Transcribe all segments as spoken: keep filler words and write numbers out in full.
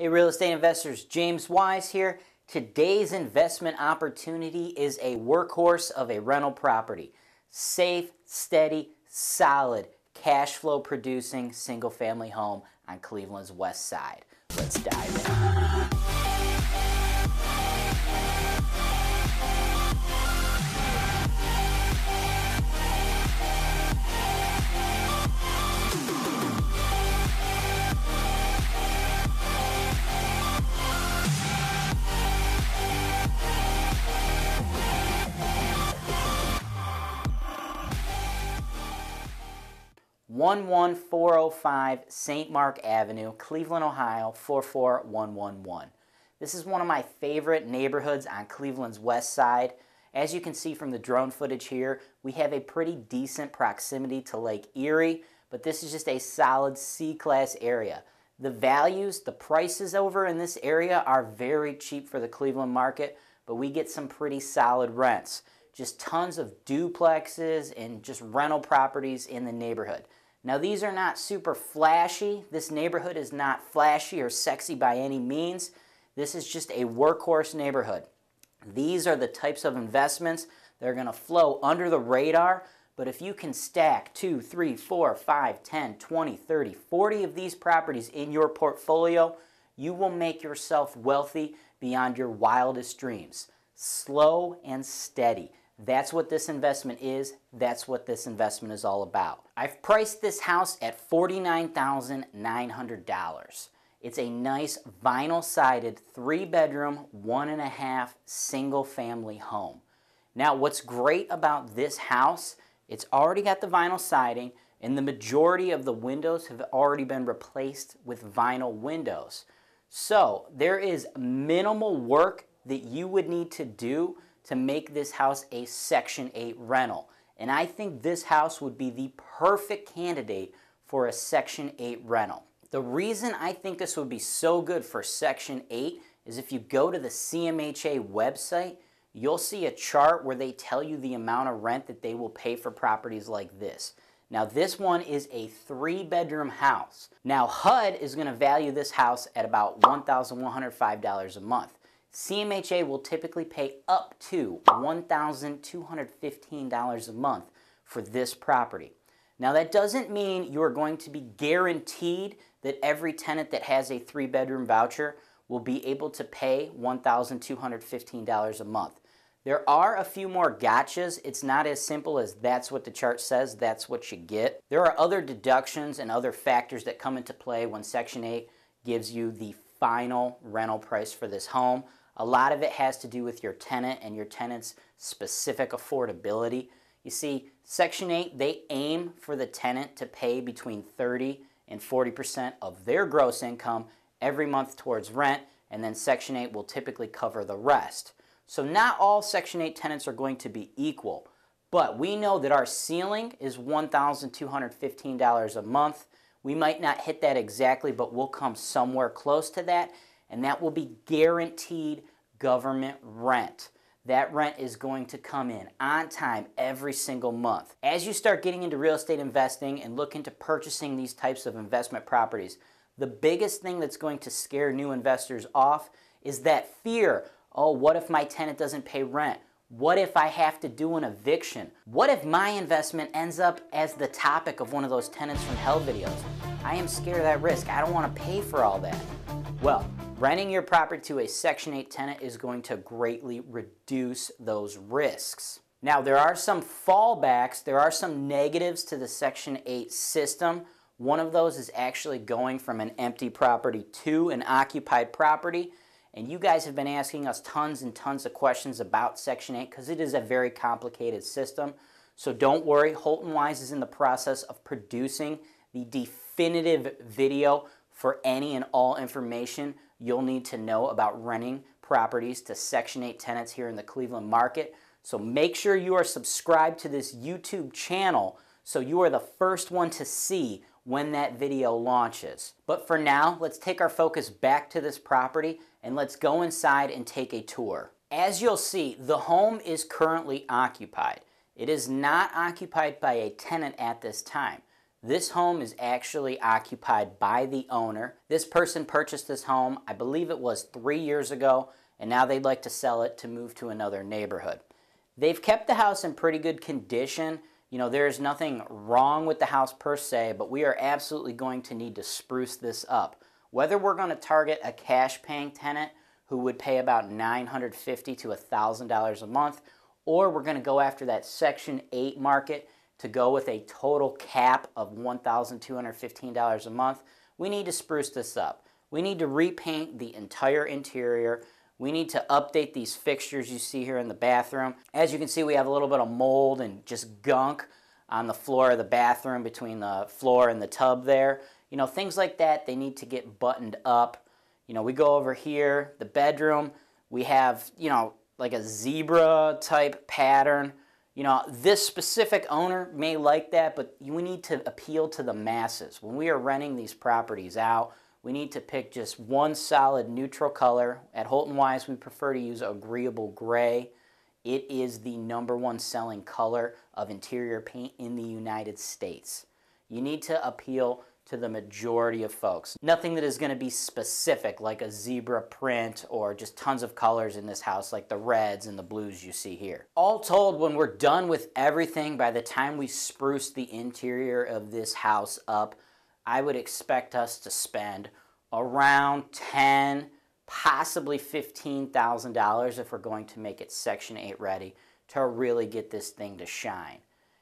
Hey real estate investors, James Wise here. Today's investment opportunity is a workhorse of a rental property. Safe, steady, solid, cash flow producing single family home on Cleveland's west side. Let's dive in. one one four oh five Saint Mark Avenue, Cleveland, Ohio, four four one one one. This is one of my favorite neighborhoods on Cleveland's west side. As you can see from the drone footage here, we have a pretty decent proximity to Lake Erie, but this is just a solid C-class area. The values, the prices over in this area are very cheap for the Cleveland market, but we get some pretty solid rents. Just tons of duplexes and just rental properties in the neighborhood. Now these are not super flashy. This neighborhood is not flashy or sexy by any means. This is just a workhorse neighborhood. These are the types of investments that are going to flow under the radar, but if you can stack two, three, four, five, ten, twenty, thirty, forty of these properties in your portfolio, you will make yourself wealthy beyond your wildest dreams. Slow and steady. That's what this investment is. That's what this investment is all about. I've priced this house at forty-nine thousand nine hundred dollars. It's a nice vinyl-sided three-bedroom, one-and-a-half single-family home. Now, what's great about this house, it's already got the vinyl siding, and the majority of the windows have already been replaced with vinyl windows. So, there is minimal work that you would need to do to make this house a Section eight rental. And I think this house would be the perfect candidate for a Section eight rental. The reason I think this would be so good for Section eight is if you go to the C M H A website, you'll see a chart where they tell you the amount of rent that they will pay for properties like this. Now this one is a three bedroom house. Now H U D is gonna value this house at about one thousand one hundred five dollars a month. C M H A will typically pay up to one thousand two hundred fifteen dollars a month for this property. Now that doesn't mean you are going to be guaranteed that every tenant that has a three-bedroom voucher will be able to pay one thousand two hundred fifteen dollars a month. There are a few more gotchas. It's not as simple as that's what the chart says, that's what you get. There are other deductions and other factors that come into play when Section eight gives you the final rental price for this home. A lot of it has to do with your tenant and your tenant's specific affordability. You see, Section eight, they aim for the tenant to pay between thirty and forty percent of their gross income every month towards rent, and then Section eight will typically cover the rest. So not all Section eight tenants are going to be equal, but we know that our ceiling is one thousand two hundred fifteen dollars a month. We might not hit that exactly, but we'll come somewhere close to that, and that will be guaranteed government rent. That rent is going to come in on time every single month. As you start getting into real estate investing and look into purchasing these types of investment properties, the biggest thing that's going to scare new investors off is that fear. Oh, what if my tenant doesn't pay rent? What if I have to do an eviction? What if my investment ends up as the topic of one of those tenants from hell videos? I am scared of that risk. I don't want to pay for all that. Well, renting your property to a Section eight tenant is going to greatly reduce those risks. Now, there are some fallbacks. There are some negatives to the Section eight system. One of those is actually going from an empty property to an occupied property. And you guys have been asking us tons and tons of questions about Section eight because it is a very complicated system. So don't worry, Holton Wise is in the process of producing the definitive video for any and all information you'll need to know about renting properties to Section eight tenants here in the Cleveland market. So make sure you are subscribed to this YouTube channel so you are the first one to see when that video launches. But for now, let's take our focus back to this property and let's go inside and take a tour. As you'll see, the home is currently occupied. It is not occupied by a tenant at this time. This home is actually occupied by the owner. This person purchased this home, I believe it was three years ago, and now they'd like to sell it to move to another neighborhood. They've kept the house in pretty good condition. You know, there's nothing wrong with the house per se, but we are absolutely going to need to spruce this up. Whether we're going to target a cash paying tenant who would pay about nine hundred fifty dollars to one thousand dollars a month, or we're going to go after that Section eight market to go with a total cap of one thousand two hundred fifteen dollars a month, we need to spruce this up. We need to repaint the entire interior. We need to update these fixtures you see here in the bathroom. As you can see, we have a little bit of mold and just gunk on the floor of the bathroom between the floor and the tub there. You know, things like that, they need to get buttoned up. You know, we go over here, the bedroom, we have, you know, like a zebra type pattern. You know, this specific owner may like that, but we need to appeal to the masses. When we are renting these properties out, we need to pick just one solid neutral color. At Holton Wise, we prefer to use Agreeable Gray. It is the number one selling color of interior paint in the United States. You need to appeal to the majority of folks. Nothing that is going to be specific like a zebra print or just tons of colors in this house like the reds and the blues you see here. All told, when we're done with everything, by the time we spruce the interior of this house up, I would expect us to spend around ten thousand dollars, possibly fifteen thousand dollars if we're going to make it Section eight ready to really get this thing to shine.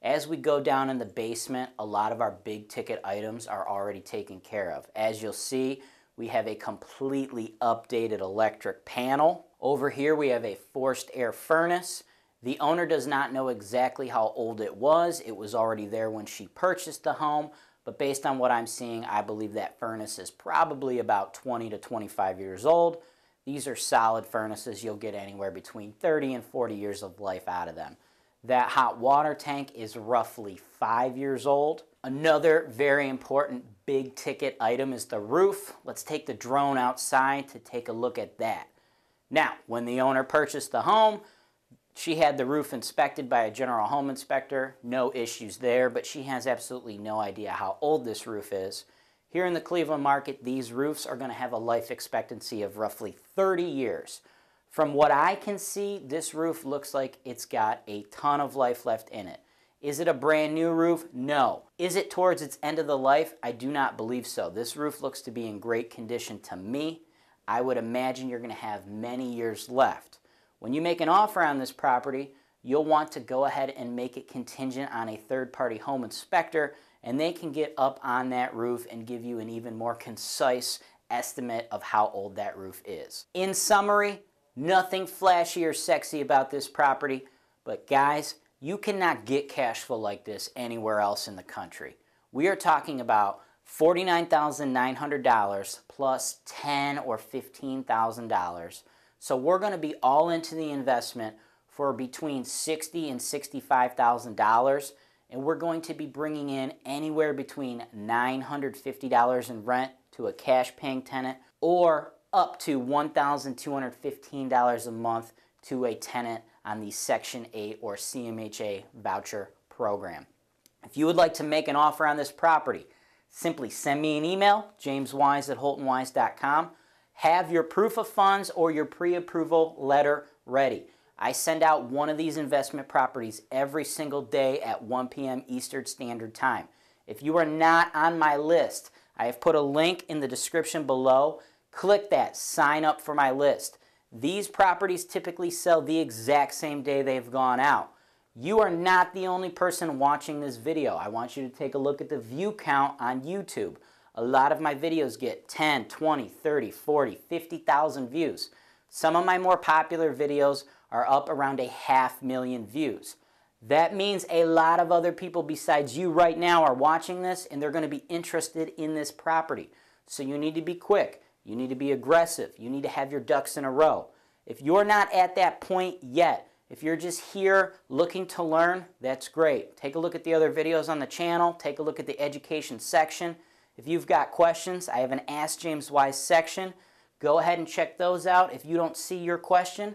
As we go down in the basement, a lot of our big ticket items are already taken care of. As you'll see, we have a completely updated electric panel. Over here we have a forced air furnace. The owner does not know exactly how old it was. It was already there when she purchased the home, but based on what I'm seeing, I believe that furnace is probably about twenty to twenty-five years old. These are solid furnaces. You'll get anywhere between thirty and forty years of life out of them. That hot water tank is roughly five years old. Another very important big ticket item is the roof. Let's take the drone outside to take a look at that. Now, when the owner purchased the home, she had the roof inspected by a general home inspector. No issues there, but she has absolutely no idea how old this roof is. Here in the Cleveland market, these roofs are going to have a life expectancy of roughly thirty years. From what I can see, this roof looks like it's got a ton of life left in it. Is it a brand new roof? No. Is it towards its end of the life? I do not believe so. This roof looks to be in great condition to me. I would imagine you're going to have many years left. When you make an offer on this property, you'll want to go ahead and make it contingent on a third-party home inspector, and they can get up on that roof and give you an even more concise estimate of how old that roof is. In summary, nothing flashy or sexy about this property, but guys, you cannot get cash flow like this anywhere else in the country. We are talking about forty-nine thousand nine hundred dollars plus ten thousand dollars or fifteen thousand dollars. So we're going to be all into the investment for between sixty thousand dollars and sixty-five thousand dollars, and we're going to be bringing in anywhere between nine hundred fifty dollars in rent to a cash-paying tenant or up to one thousand two hundred fifteen dollars a month to a tenant on the Section eight or C M H A voucher program. If you would like to make an offer on this property, simply send me an email, james wise at holton wise dot com. Have your proof of funds or your pre-approval letter ready. I send out one of these investment properties every single day at one P M Eastern Standard Time. If you are not on my list, I have put a link in the description below. Click that, sign up for my list. These properties typically sell the exact same day they've gone out. You are not the only person watching this video. I want you to take a look at the view count on YouTube. A lot of my videos get ten, twenty, thirty, forty, fifty thousand views. Some of my more popular videos are up around a half million views. That means a lot of other people besides you right now are watching this, and they're going to be interested in this property. So you need to be quick. You need to be aggressive. You need to have your ducks in a row. If you're not at that point yet, if you're just here looking to learn, that's great. Take a look at the other videos on the channel. Take a look at the education section. If you've got questions, I have an Ask James Wise section. Go ahead and check those out. If you don't see your question,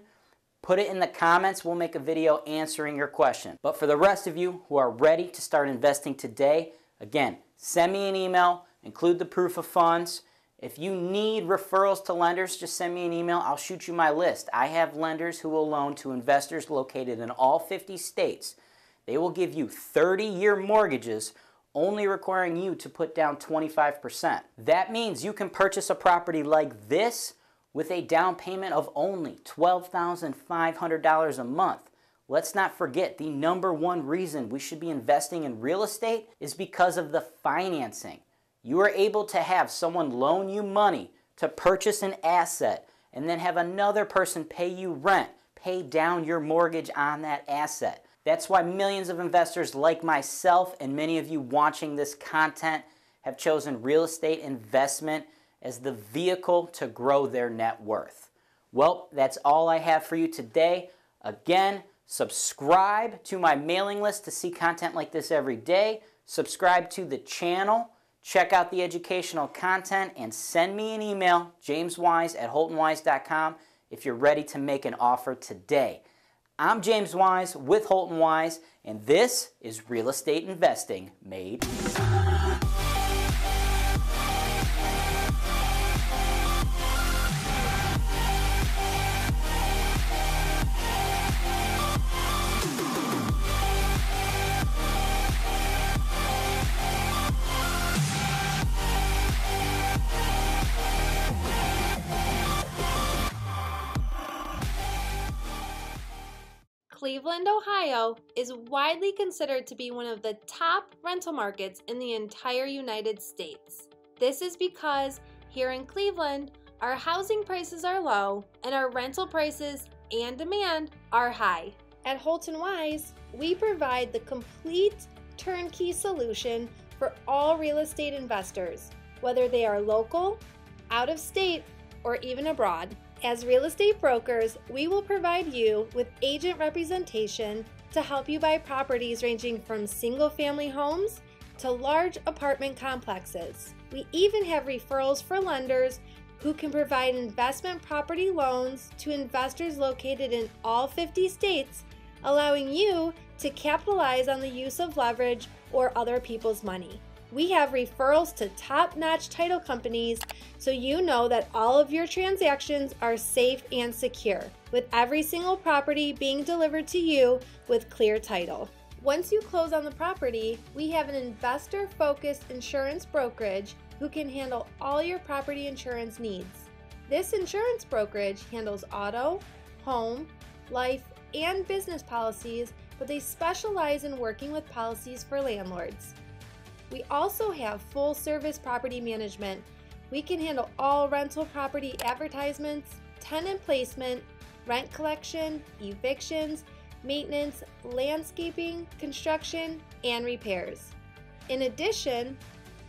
put it in the comments. We'll make a video answering your question. But for the rest of you who are ready to start investing today, Again, send me an email, include the proof of funds. If you need referrals to lenders, just send me an email. I'll shoot you my list. I have lenders who will loan to investors located in all fifty states. They will give you thirty-year mortgages, only requiring you to put down twenty-five percent. That means you can purchase a property like this with a down payment of only twelve thousand five hundred dollars a month. Let's not forget, the number one reason we should be investing in real estate is because of the financing. You are able to have someone loan you money to purchase an asset and then have another person pay you rent, pay down your mortgage on that asset. That's why millions of investors like myself and many of you watching this content have chosen real estate investment as the vehicle to grow their net worth. Well, that's all I have for you today. Again, subscribe to my mailing list to see content like this every day. Subscribe to the channel. Check out the educational content and send me an email, james wise at holton wise dot com, if you're ready to make an offer today. I'm James Wise with Holton Wise, and this is Real Estate Investing Made Easy. Cleveland, Ohio is widely considered to be one of the top rental markets in the entire United States. This is because here in Cleveland, our housing prices are low and our rental prices and demand are high. At Holton Wise, we provide the complete turnkey solution for all real estate investors, whether they are local, out of state, or even abroad. As real estate brokers, we will provide you with agent representation to help you buy properties ranging from single-family homes to large apartment complexes. We even have referrals for lenders who can provide investment property loans to investors located in all fifty states, allowing you to capitalize on the use of leverage or other people's money. We have referrals to top-notch title companies so you know that all of your transactions are safe and secure, with every single property being delivered to you with clear title. Once you close on the property, we have an investor-focused insurance brokerage who can handle all your property insurance needs. This insurance brokerage handles auto, home, life, and business policies, but they specialize in working with policies for landlords. We also have full-service property management. We can handle all rental property advertisements, tenant placement, rent collection, evictions, maintenance, landscaping, construction, and repairs. In addition,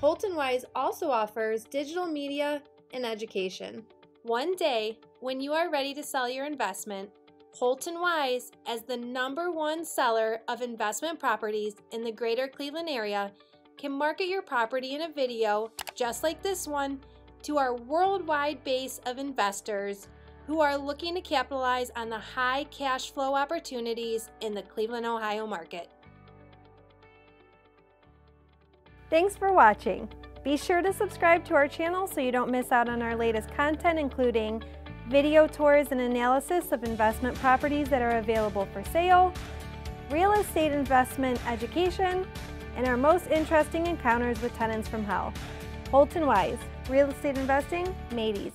Holton Wise also offers digital media and education. One day, when you are ready to sell your investment, Holton Wise, as the number one seller of investment properties in the greater Cleveland area, can market your property in a video just like this one to our worldwide base of investors who are looking to capitalize on the high cash flow opportunities in the Cleveland, Ohio market. Thanks for watching. Be sure to subscribe to our channel so you don't miss out on our latest content, including video tours and analysis of investment properties that are available for sale, real estate investment education, and our most interesting encounters with tenants from hell. Holton Wise, real estate investing made easy.